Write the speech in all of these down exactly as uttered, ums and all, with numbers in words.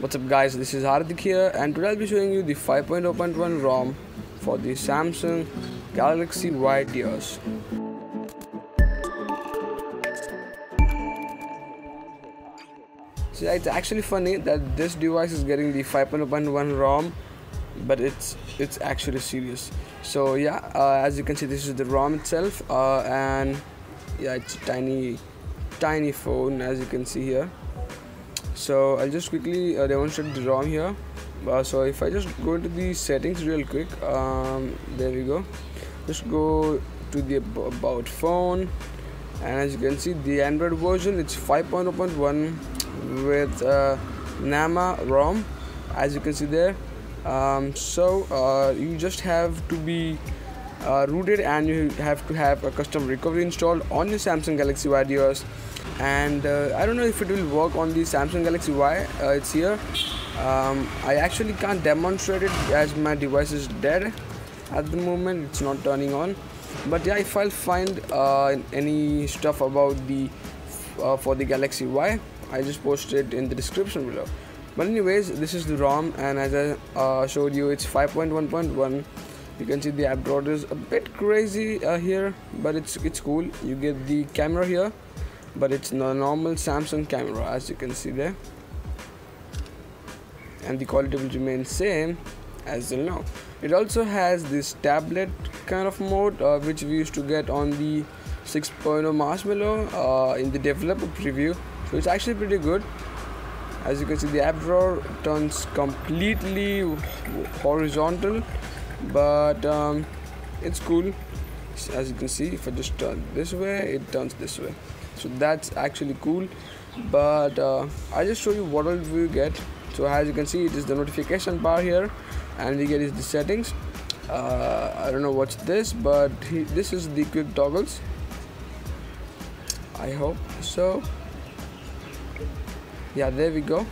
What's up guys, this is Hardik here and today I'll be showing you the five point oh point one ROM for the Samsung Galaxy Y Duos. So yeah, it's actually funny that this device is getting the five point oh point one ROM, but it's it's actually serious. So yeah, uh, as you can see, this is the ROM itself, uh, and yeah, it's a tiny tiny phone as you can see here. So I'll just quickly uh, demonstrate the ROM here. Uh, so if I just go into the settings real quick, um, there we go. Just go to the about phone, and as you can see, the Android version, it's five point oh point one with uh, NAMA ROM, as you can see there. Um, so uh, you just have to be uh, rooted, and you have to have a custom recovery installed on your Samsung Galaxy Y Duos. And uh, I don't know if it will work on the Samsung Galaxy Y. Uh, it's here. um, I actually can't demonstrate it as my device is dead at the moment. It's not turning on, but yeah, if I'll find uh, any stuff about the uh, for the Galaxy Y, I just post it in the description below. But anyways, this is the ROM, and as I uh, showed you, it's five point one point one. You can see the app drawer is a bit crazy uh, here, but it's it's cool. You get the camera here, but it's a normal Samsung camera as you can see there, and the quality will remain same as till now. It also has this tablet kind of mode, uh, which we used to get on the six point oh Marshmallow uh, in the developer preview, so it's actually pretty good. As you can see, the app drawer turns completely horizontal, but um, it's cool. As you can see, if I just turn this way, it turns this way. So that's actually cool, but uh, I'll just show you what all we get. So as you can see, it is the notification bar here, and we get is the settings. Uh, I don't know what's this, but he, this is the quick toggles. I hope so. Yeah, there we go.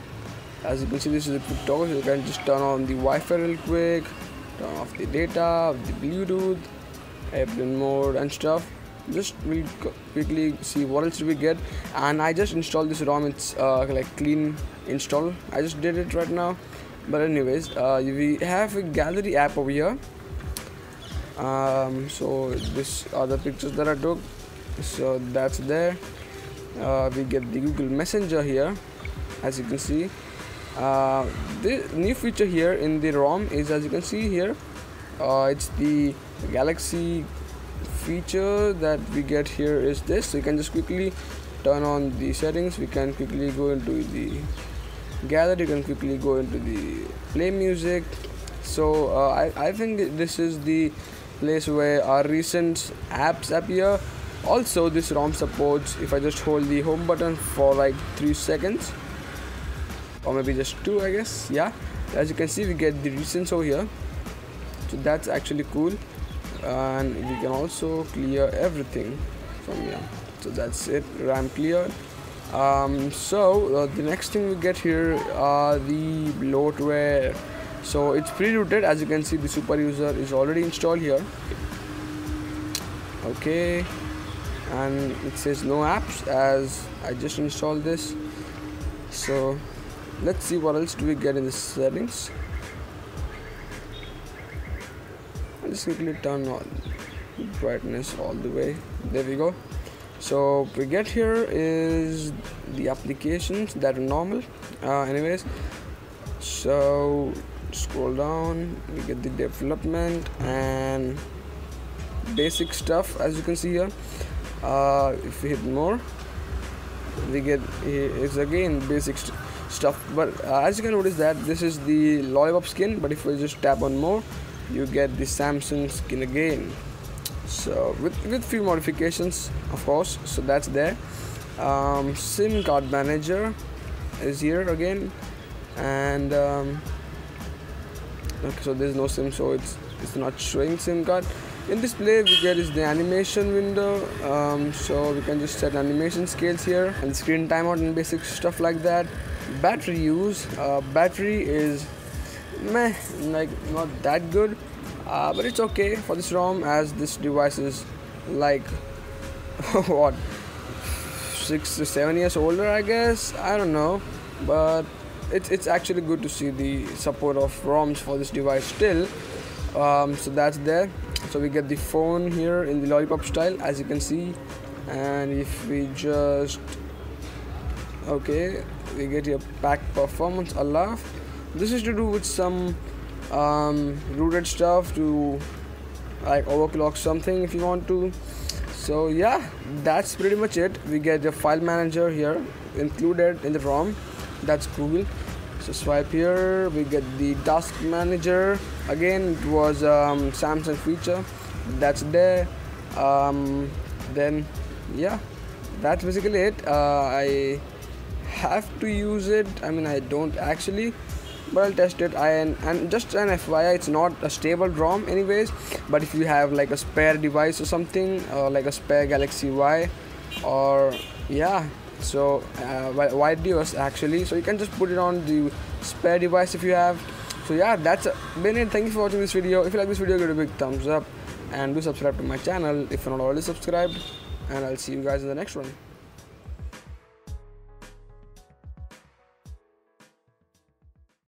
As you can see, this is the quick toggles. You can just turn on the Wi-Fi real quick, turn off the data, the Bluetooth, airplane mode, and stuff. Just we'll quickly see what else we get, and I just installed this ROM. It's uh, like clean install. I just did it right now. But anyways, uh, we have a gallery app over here. Um, so this are the pictures that I took. So that's there. Uh, we get the Google Messenger here, as you can see. Uh, the new feature here in the ROM is, as you can see here, uh, it's the Galaxy feature that we get here is this. So you can just quickly turn on the settings, we can quickly go into the gallery, you can quickly go into the play music. So uh, I, I think this is the place where our recent apps appear. Also this ROM supports, if I just hold the home button for like three seconds, or maybe just two, I guess. Yeah, as you can see, we get the recents over here, so that's actually cool. And we can also clear everything from here, so that's it, RAM clear. Um, so uh, the next thing we get here are the bloatware. So it's pre-rooted, as you can see, the super user is already installed here. Okay, and it says no apps as I just installed this. So let's see what else do we get in the settings. Just quickly turn on brightness all the way. There we go. So we get here is the applications that are normal. Uh, anyways, so scroll down, we get the development and basic stuff, as you can see here. Uh, if we hit more, we get it's again basic st stuff. But uh, as you can notice that this is the lollipop skin. But if we just tap on more, you get the Samsung skin again, so with, with few modifications of course. So that's there. Um, SIM card manager is here again, and um, okay, so there's no SIM, so it's it's not showing SIM card in display. We get is the animation window, um, so we can just set animation scales here, and screen timeout and basic stuff like that. Battery use, uh, battery is meh, like not that good, uh, but it's okay for this ROM, as this device is like what, six to seven years older, I guess, I don't know, but it's, it's actually good to see the support of ROMs for this device still. Um, so that's there. So we get the phone here in the lollipop style, as you can see. And if we just, okay, we get your pack performance Allah. This is to do with some um, rooted stuff to like overclock something if you want to. So yeah, that's pretty much it. We get the file manager here included in the ROM. That's Google. So swipe here, we get the task manager. Again, it was um, Samsung feature. That's there. Um, then yeah, that's basically it. Uh, I have to use it. I mean, I don't actually, but I'll test it. I and, and just an F Y I, it's not a stable ROM anyways, but if you have like a spare device or something, or like a spare Galaxy Y, or yeah, so uh, Y Duos actually, so you can just put it on the spare device if you have. So yeah, that's been it. Thank you for watching this video. If you like this video, give it a big thumbs up and do subscribe to my channel if you're not already subscribed, and I'll see you guys in the next one.